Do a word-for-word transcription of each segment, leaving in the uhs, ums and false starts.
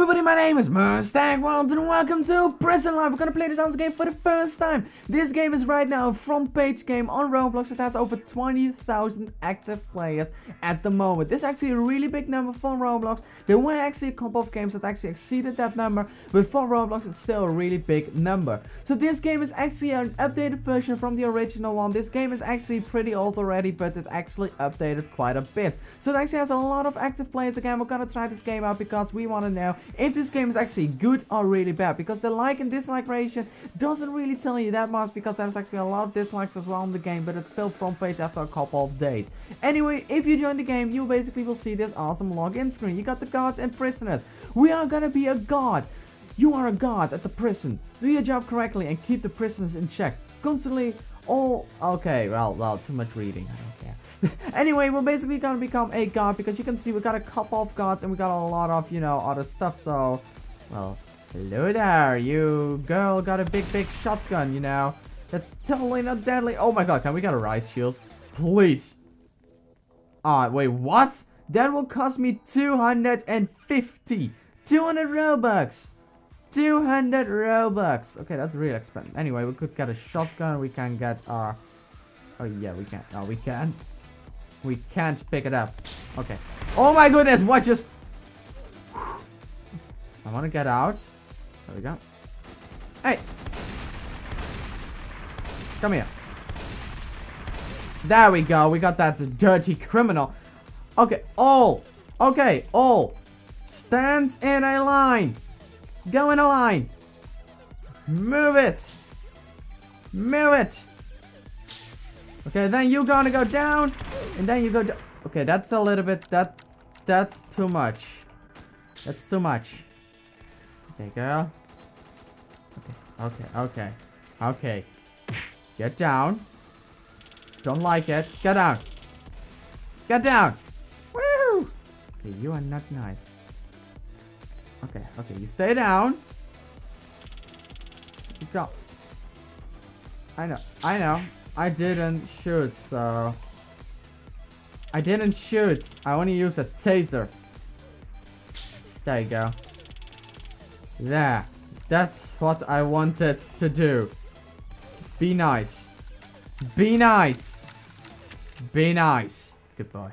everybody, my name is MerStagWorld and welcome to Prison Life. We're gonna play this house game for the first time. This game is right now a front page game on Roblox. It has over twenty thousand active players at the moment. This is actually a really big number for Roblox. There were actually a couple of games that actually exceeded that number, but for Roblox it's still a really big number. So this game is actually an updated version from the original one. This game is actually pretty old already, but it actually updated quite a bit. So it actually has a lot of active players again. We're gonna try this game out because we want to know if this game is actually good or really bad, because the like and dislike ratio doesn't really tell you that much, because there's actually a lot of dislikes as well on the game, but it's still front page after a couple of days. Anyway, if you join the game, you basically will see this awesome login screen. You got the guards and prisoners. We are gonna be a guard. You are a guard at the prison. Do your job correctly and keep the prisoners in check. Constantly all... Okay, well, well, too much reading. Anyway, we're basically gonna become a guard, because you can see we got a couple of guards and we got a lot of, you know, other stuff. So, well, hello there, you girl got a big, big shotgun, you know. That's totally not deadly. Oh my god, can we get a riot shield? Please. Ah, uh, wait, what? That will cost me two hundred fifty. two hundred Robux. two hundred Robux. Okay, that's real expensive. Anyway, we could get a shotgun. We can get our... Oh yeah, we can't. Oh, we can't. We can't pick it up. Okay. Oh my goodness, what just... I want to get out. There we go. Hey! Come here. There we go. We got that dirty criminal. Okay, all. Okay, all. Stand in a line. Go in a line. Move it. Move it. Okay, then you're gonna go down, and then you go down. Okay, that's a little bit, that, that's too much. That's too much. Okay, girl. Okay, okay, okay. Okay. Get down. Don't like it. Get down. Get down. Woo! Okay, you are not nice. Okay, okay, you stay down. You go. I know, I know. I didn't shoot, so... I didn't shoot. I only used a taser. There you go. There. That's what I wanted to do. Be nice. Be nice. Be nice. Good boy.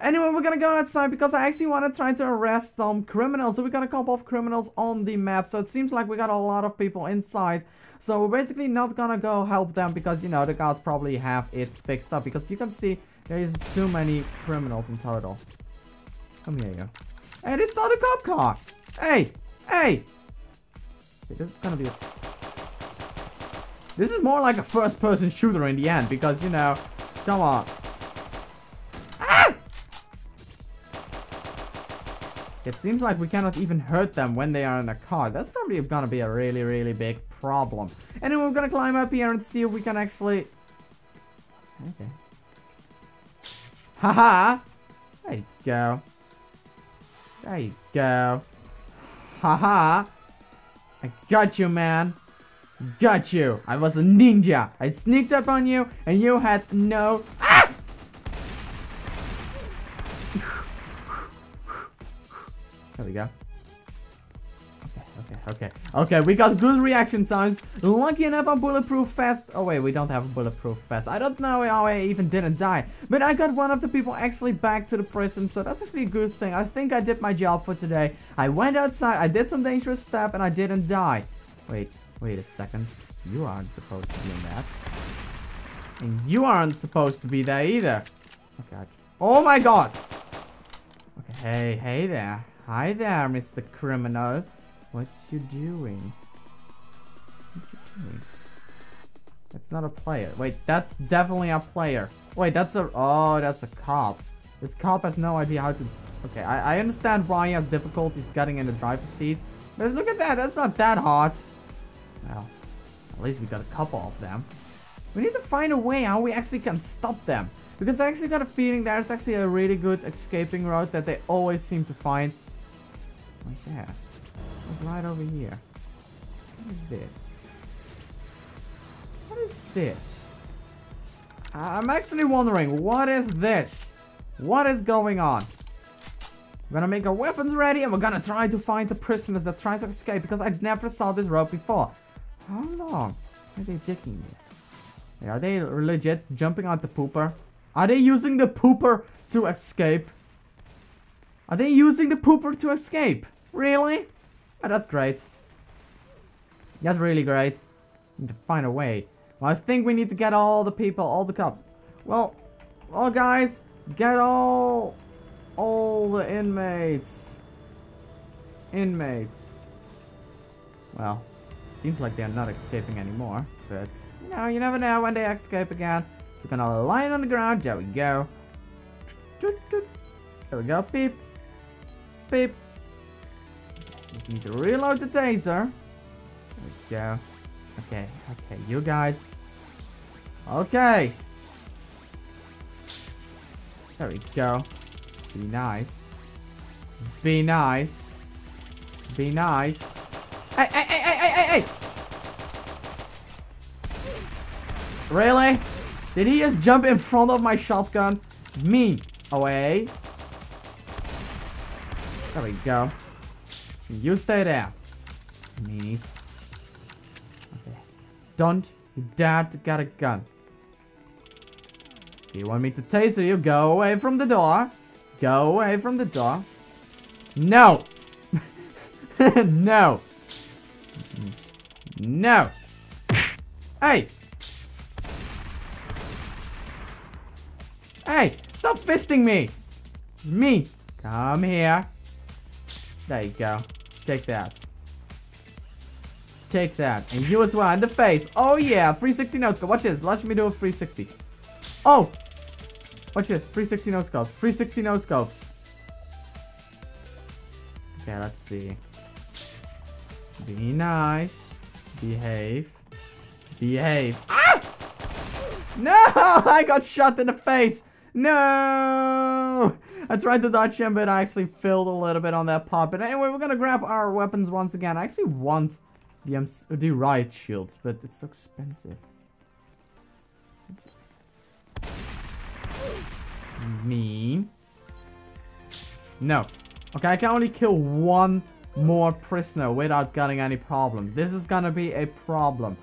Anyway, we're gonna go outside because I actually want to try to arrest some criminals. So we got a couple of criminals on the map. So it seems like we got a lot of people inside. So we're basically not gonna go help them because, you know, the guards probably have it fixed up. Because you can see there is too many criminals in total. Come here, you. Hey, this is not a cop car. Hey, hey. This is gonna be a... This is more like a first-person shooter in the end because, you know, come on. It seems like we cannot even hurt them when they are in a car. That's probably gonna be a really, really big problem. Anyway, we're gonna climb up here and see if we can actually... Okay. Haha! There you go. There you go. Haha! I got you, man. Got you. I was a ninja. I sneaked up on you and you had no... Ah! There we go. Okay, okay, okay. Okay, we got good reaction times. Lucky enough, I'm bulletproof vest. Oh wait, we don't have a bulletproof vest. I don't know how I even didn't die. But I got one of the people actually back to the prison, so that's actually a good thing. I think I did my job for today. I went outside, I did some dangerous stuff, and I didn't die. Wait, wait a second. You aren't supposed to be in that. And you aren't supposed to be there either. Okay. I... Oh my god! Okay, hey, hey there. Hi there, Mister Criminal. What's you doing? What you doing? That's not a player. Wait, that's definitely a player. Wait, that's a... Oh, that's a cop. This cop has no idea how to... Okay, I, I understand why he has difficulties getting in the driver's seat. But look at that. That's not that hard. Well, at least we got a couple of them. We need to find a way how we actually can stop them. Because I actually got a feeling there's actually a really good escaping route that they always seem to find. Like that. Like right over here. What is this? What is this? I'm actually wondering, what is this? What is going on? We're gonna make our weapons ready and we're gonna try to find the prisoners that try to escape, because I never saw this road before. How long are they taking this? Are they legit jumping out the pooper? Are they using the pooper to escape? Are they using the pooper to escape? Really? Oh, that's great. That's really great. We need to find a way. Well, I think we need to get all the people, all the cops. Well, well guys, get all... all the inmates. Inmates. Well, seems like they're not escaping anymore, but... you know, you never know when they escape again. We're gonna line on the ground. There we go. There we go. Beep. Beep. Just need to reload the taser. There we go. Okay. Okay, you guys. Okay. There we go. Be nice. Be nice. Be nice. Hey, hey, hey, hey, hey, hey, hey! Really? Did he just jump in front of my shotgun? Me away. There we go. You stay there. Nice. Okay. Don't dare to get a gun. Do you want me to taser you? Go away from the door. Go away from the door. No. No. No. Hey. Hey, stop fisting me. It's me. Come here. There you go. Take that. Take that. And you as well in the face. Oh yeah, three sixty no scope. Watch this. Watch me do a three sixty. Oh. Watch this. three sixty no scope. three sixty no scopes. Okay, let's see. Be nice. Behave. Behave. Ah! No! I got shot in the face. No! I tried to dodge him, but I actually failed a little bit on that pop. But anyway, we're gonna grab our weapons once again. I actually want the, um, the riot shields, but it's so expensive. Me. No. Okay, I can only kill one more prisoner without getting any problems. This is gonna be a problem.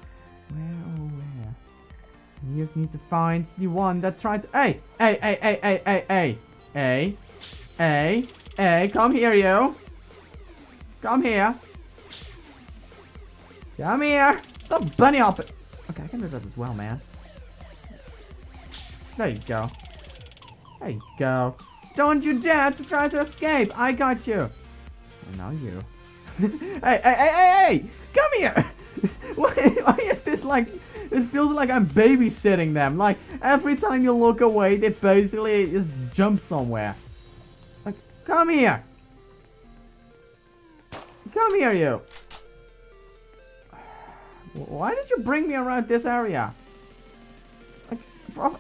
Where, oh where? You just need to find the one that tried to... Hey! Hey, hey, hey, hey, hey, hey! Hey, hey, hey, come here, you. Come here. Come here. Stop bunny hopping. Okay, I can do that as well, man. There you go. There you go. Don't you dare to try to escape. I got you. And now you. Hey, hey, hey, hey, hey. Come here. Why is this like... It feels like I'm babysitting them. Like, every time you look away, they basically just jump somewhere. Like, come here. Come here, you. Why did you bring me around this area? Like,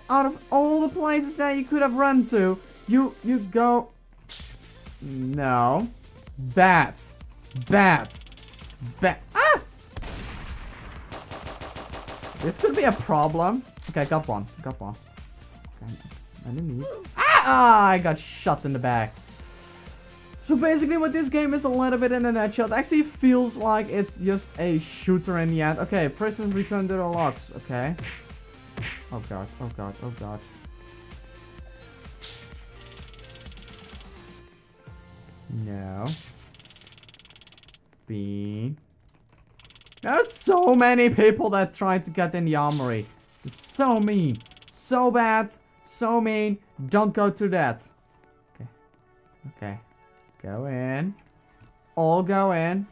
out of all the places that you could have run to, you, you go... No. Bat. Bat. Bat. Ah! This could be a problem. Okay, got one. Got one. Okay, I didn't need... Ah! ah! I got shot in the back. So basically what this game is a little bit in a nutshell. It actually feels like it's just a shooter in the end. Okay, prisoners return to their locks. Okay. Oh god, oh god, oh god. No. Bean. There's so many people that tried to get in the armory. It's so mean. So bad. So mean. Don't go to that. Okay. Okay. Go in. All go in.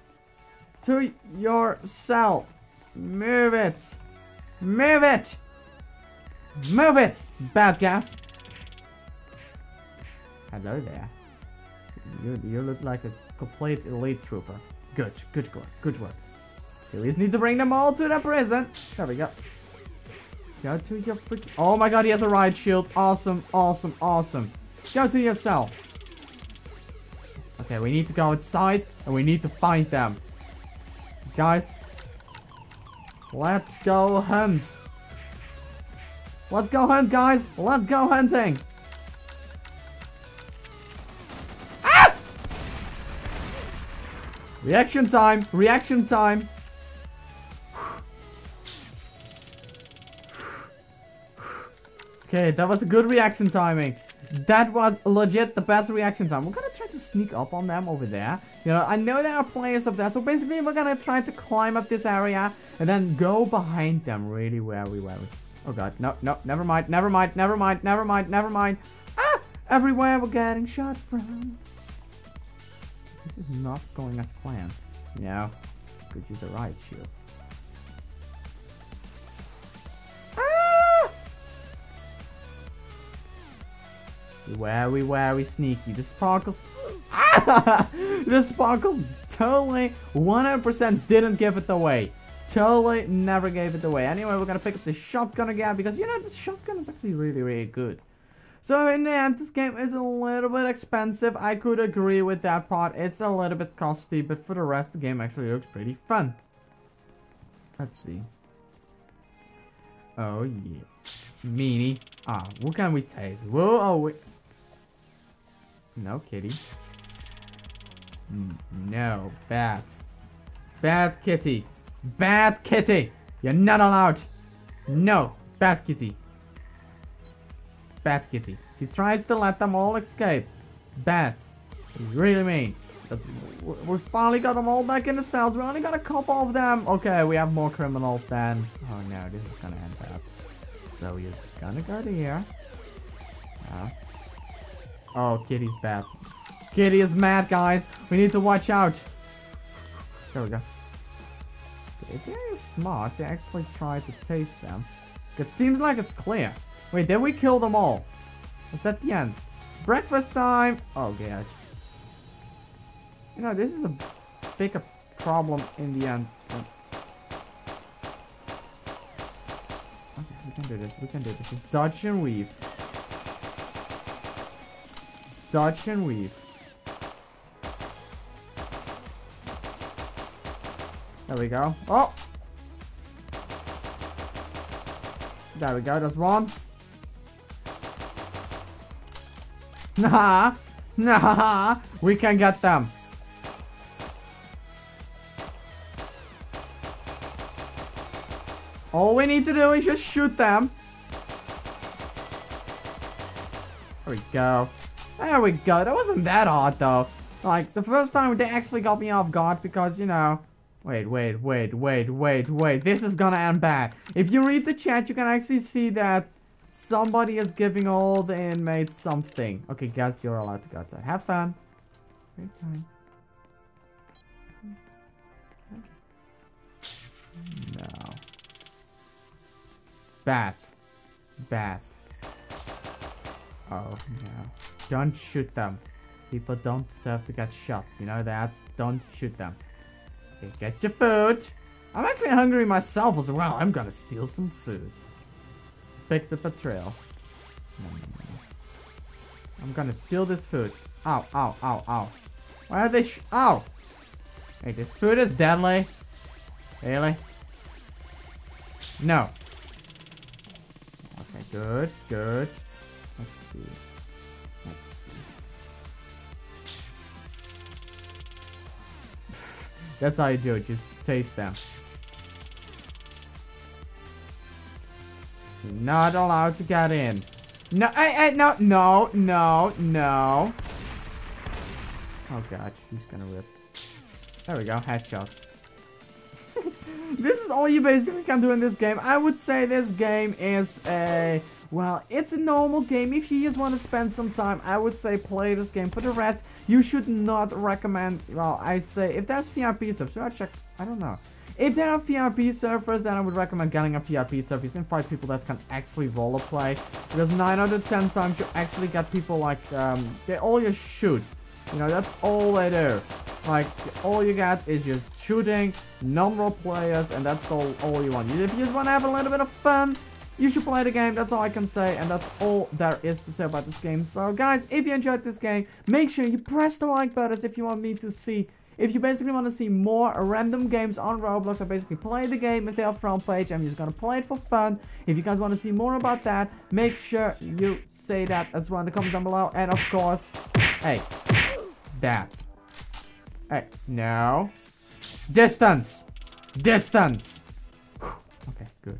To your cell. Move it. Move it. Move it. Bad gas. Hello there. You, you look like a complete elite trooper. Good. Good work. Good work. You just need to bring them all to the prison. There we go. Go to your freaking... Oh my god, he has a riot shield. Awesome, awesome, awesome. Go to your cell. Okay, we need to go outside and we need to find them. Guys, let's go hunt. Let's go hunt, guys. Let's go hunting. Ah! Reaction time! Reaction time! Okay, that was a good reaction timing. That was legit the best reaction time. We're gonna try to sneak up on them over there. You know, I know there are players up there, so basically we're gonna try to climb up this area and then go behind them really wary, wary. Oh god, no, no, never mind, never mind, never mind, never mind, never mind. Ah! Everywhere we're getting shot from. This is not going as planned. You know, could use a riot shield. Wary, wary, sneaky. The sparkles, ah! The sparkles totally one hundred percent didn't give it away. Totally never gave it away. Anyway, we're gonna pick up the shotgun again because you know this shotgun is actually really, really good. So in the end, this game is a little bit expensive. I could agree with that part. It's a little bit costly, but for the rest, the game actually looks pretty fun. Let's see. Oh yeah, meanie. Ah, what can we taste? Whoa, oh we. No, kitty. No, bad. Bad kitty. Bad kitty. You're not allowed. No, bad kitty. Bad kitty. She tries to let them all escape. Bad. Really mean. That's, we finally got them all back in the cells. We only got a couple of them. Okay, we have more criminals then. Oh no, this is gonna end bad. So we're just gonna go to here. Yeah. Oh, kitty's bad. Kitty is mad, guys. We need to watch out. There we go. If they're smart, they actually try to taste them. It seems like it's clear. Wait, did we kill them all? Is that the end? Breakfast time! Oh, god. You know, this is a bigger problem in the end. Okay, we can do this. We can do this. Dodge and weave. Dodge and weave. There we go. Oh! There we go. That's one. Nah! Nah! We can get them. All we need to do is just shoot them. There we go. There we go. That wasn't that hard, though. Like, the first time they actually got me off guard because, you know... Wait, wait, wait, wait, wait, wait. This is gonna end bad. If you read the chat, you can actually see that somebody is giving all the inmates something. Okay, guys, you're allowed to go outside. Have fun. Great time. No. Bat. Bat. Oh, no. Don't shoot them. People don't deserve to get shot. You know that? Don't shoot them. Okay, get your food. I'm actually hungry myself as well. I'm gonna steal some food. Pick the trail. No, no, no. I'm gonna steal this food. Ow, ow, ow, ow. Why are they sh- Ow! Hey, this food is deadly. Really? No. Okay, good, good. Let's see. That's how you do it, just taste them. You're not allowed to get in. No, hey, hey, no, no, no, no. Oh god, she's gonna rip. There we go, headshot. This is all you basically can do in this game. I would say this game is a... Well, it's a normal game. If you just want to spend some time, I would say play this game. For the rest, you should not recommend... Well, I say, if there's V I P subs, should I check? I don't know. If there are V I P servers, then I would recommend getting a V I P server. You can find people that can actually roleplay. Because nine out of ten times, you actually get people like... Um, they all just shoot. You know, that's all they do. Like, all you get is just shooting, non-role players, and that's all, all you want. If you just want to have a little bit of fun... You should play the game, that's all I can say, and that's all there is to say about this game. So guys, if you enjoyed this game, make sure you press the like button if you want me to see, if you basically want to see more random games on Roblox. I basically play the game with their front page, I'm just gonna play it for fun. If you guys want to see more about that, make sure you say that as well in the comments down below, and of course, hey, that. Alright, now. Distance! Distance! Whew. Okay, good.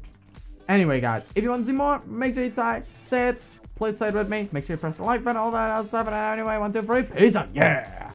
Anyway, guys, if you want to see more, make sure you type, say it, please say it with me. Make sure you press the like button, all that other stuff. And anyway, one, two, three, peace out, yeah!